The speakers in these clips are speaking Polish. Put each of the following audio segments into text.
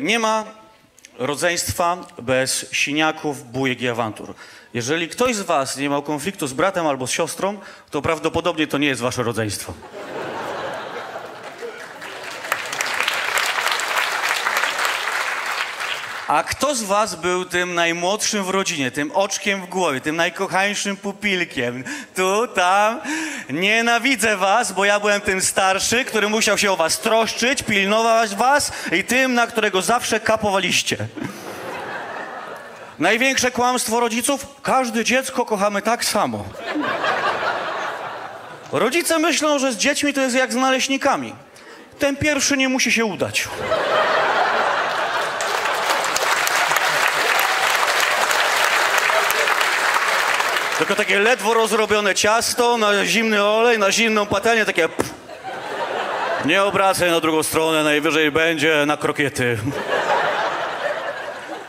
Nie ma rodzeństwa bez siniaków, bójek i awantur. Jeżeli ktoś z was nie miał konfliktu z bratem albo z siostrą, to prawdopodobnie to nie jest wasze rodzeństwo. A kto z was był tym najmłodszym w rodzinie, tym oczkiem w głowie, tym najkochańszym pupilkiem? Tu, tam. Nienawidzę was, bo ja byłem tym starszy, który musiał się o was troszczyć, pilnować was i tym, na którego zawsze kapowaliście. Największe kłamstwo rodziców? Każde dziecko kochamy tak samo. Rodzice myślą, że z dziećmi to jest jak z naleśnikami. Ten pierwszy nie musi się udać. Tylko takie ledwo rozrobione ciasto, na zimny olej, na zimną patelnię, takie... Pff. Nie obracaj na drugą stronę, najwyżej będzie na krokiety.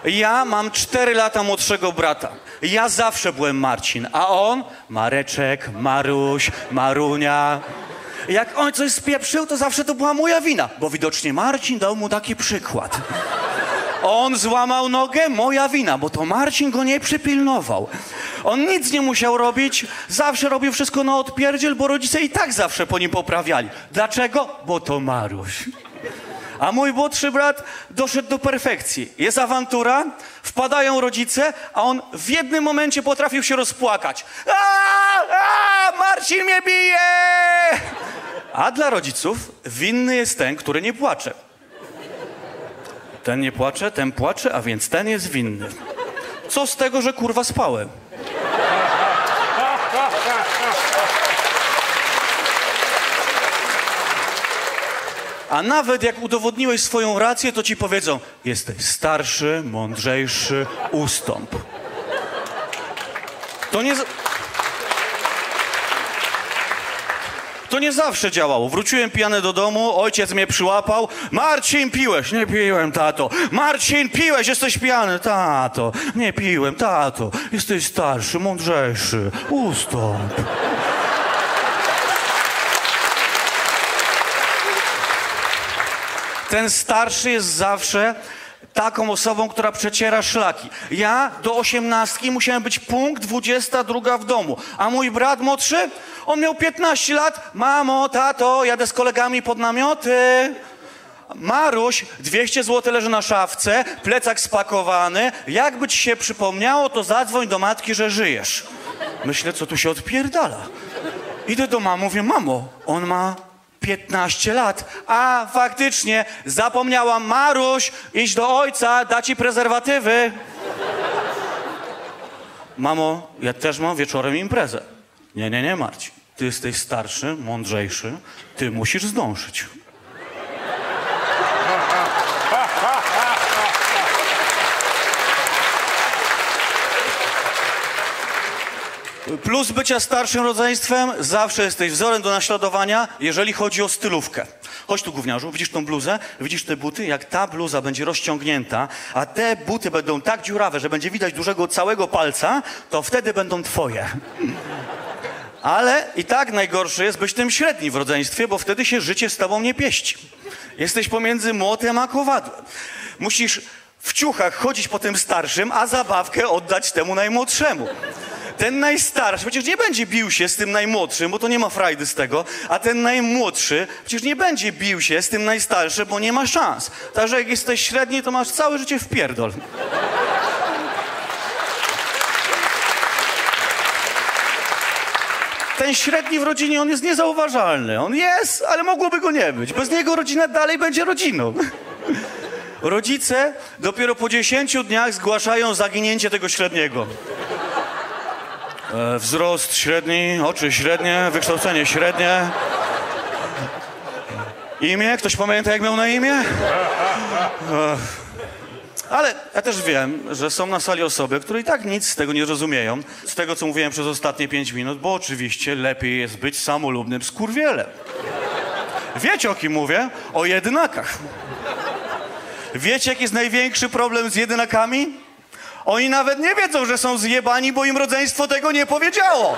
Ja mam 4 lata młodszego brata. Ja zawsze byłem Marcin, a on Mareczek, Maruś, Marunia. Jak on coś spieprzył, to zawsze to była moja wina, bo widocznie Marcin dał mu taki przykład. On złamał nogę, moja wina, bo to Marcin go nie przypilnował. On nic nie musiał robić, zawsze robił wszystko na odpierdziel, bo rodzice i tak zawsze po nim poprawiali. Dlaczego? Bo to Maruś. A mój młodszy brat doszedł do perfekcji. Jest awantura, wpadają rodzice, a on w jednym momencie potrafił się rozpłakać. Marcin mnie bije! A dla rodziców winny jest ten, który nie płacze. Ten nie płacze, ten płacze, a więc ten jest winny. Co z tego, że kurwa spałem? A nawet jak udowodniłeś swoją rację, to ci powiedzą: jesteś starszy, mądrzejszy, ustąp. To nie zawsze działało. Wróciłem pijany do domu, ojciec mnie przyłapał. Marcin, piłeś? Nie piłem, tato. Marcin, piłeś? Jesteś pijany? Tato. Nie piłem, tato. Jesteś starszy, mądrzejszy, ustąp. Ten starszy jest zawsze taką osobą, która przeciera szlaki. Ja do 18 musiałem być punkt 22 w domu, a mój brat młodszy, on miał 15 lat. Mamo, tato, jadę z kolegami pod namioty. Maruś, 200 zł leży na szafce, plecak spakowany. Jakby ci się przypomniało, to zadzwoń do matki, że żyjesz. Myślę, co tu się odpierdala. Idę do mamy, mówię: mamo, on ma 15 lat. A, faktycznie, zapomniałam. Maruś, idź do ojca, da ci prezerwatywy. Mamo, ja też mam wieczorem imprezę. Nie, nie, nie, Marcin. Ty jesteś starszy, mądrzejszy. Ty musisz zdążyć. Plus bycia starszym rodzeństwem, zawsze jesteś wzorem do naśladowania, jeżeli chodzi o stylówkę. Chodź tu, gówniarzu, widzisz tą bluzę, widzisz te buty? Jak ta bluza będzie rozciągnięta, a te buty będą tak dziurawe, że będzie widać dużego całego palca, to wtedy będą twoje. Ale i tak najgorsze jest być tym średni w rodzeństwie, bo wtedy się życie z tobą nie pieści. Jesteś pomiędzy młotem a kowadłem. Musisz w ciuchach chodzić po tym starszym, a zabawkę oddać temu najmłodszemu. Ten najstarszy przecież nie będzie bił się z tym najmłodszym, bo to nie ma frajdy z tego, a ten najmłodszy przecież nie będzie bił się z tym najstarszym, bo nie ma szans. Także jak jesteś średni, to masz całe życie w pierdol. Ten średni w rodzinie, on jest niezauważalny. On jest, ale mogłoby go nie być. Bez niego rodzina dalej będzie rodziną. Rodzice dopiero po 10 dniach zgłaszają zaginięcie tego średniego. Wzrost średni, oczy średnie, wykształcenie średnie. Imię? Ktoś pamięta, jak miał na imię? Ale ja też wiem, że są na sali osoby, które i tak nic z tego nie rozumieją, z tego, co mówiłem przez ostatnie 5 minut, bo oczywiście lepiej jest być samolubnym skurwielem. Wiecie, o kim mówię? O jedynakach. Wiecie, jaki jest największy problem z jedynakami? Oni nawet nie wiedzą, że są zjebani, bo im rodzeństwo tego nie powiedziało.